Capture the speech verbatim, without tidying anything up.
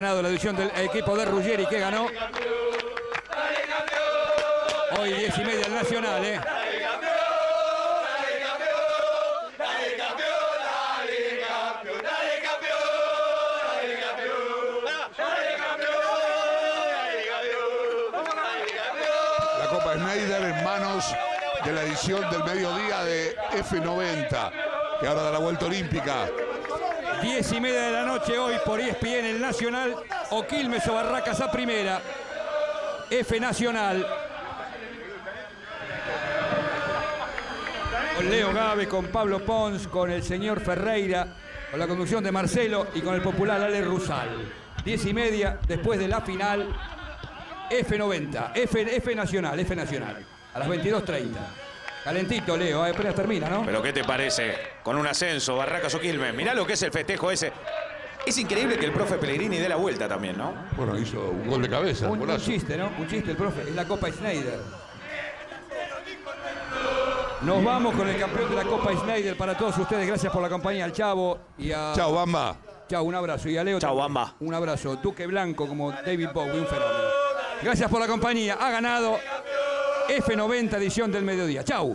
Ganado la edición del equipo de Ruggeri, que ganó hoy diez y media el Nacional, ¿eh? La Copa Schneider en manos de la edición del mediodía de F noventa, que ahora da la vuelta olímpica. diez y media de la noche hoy por E S P N, el Nacional, o Quilmes o Barracas a primera. F Nacional. Con Leo Gavi, con Pablo Pons, con el señor Ferreira, con la conducción de Marcelo y con el popular Ale Rusal. diez y media después de la final, F noventa, F, F Nacional, F Nacional, a las veintidós treinta. Calentito, Leo, eh, apenas termina, ¿no? Pero ¿qué te parece? Con un ascenso, Barracas o Quilmes. Mirá lo que es el festejo ese. Es increíble que el profe Pellegrini dé la vuelta también, ¿no? Bueno, hizo un gol de cabeza. Un, un chiste, ¿no? Un chiste, el profe. Es la Copa Schneider. Nos vamos con el campeón de la Copa Schneider. Para todos ustedes, gracias por la compañía al Chavo y a... Chao, Bamba. Chao, un abrazo. Y a Leo... Chao, Bamba. Un abrazo. Duque Blanco como David Bowie, un fenómeno. Gracias por la compañía. Ha ganado F noventa edición del mediodía. Chau.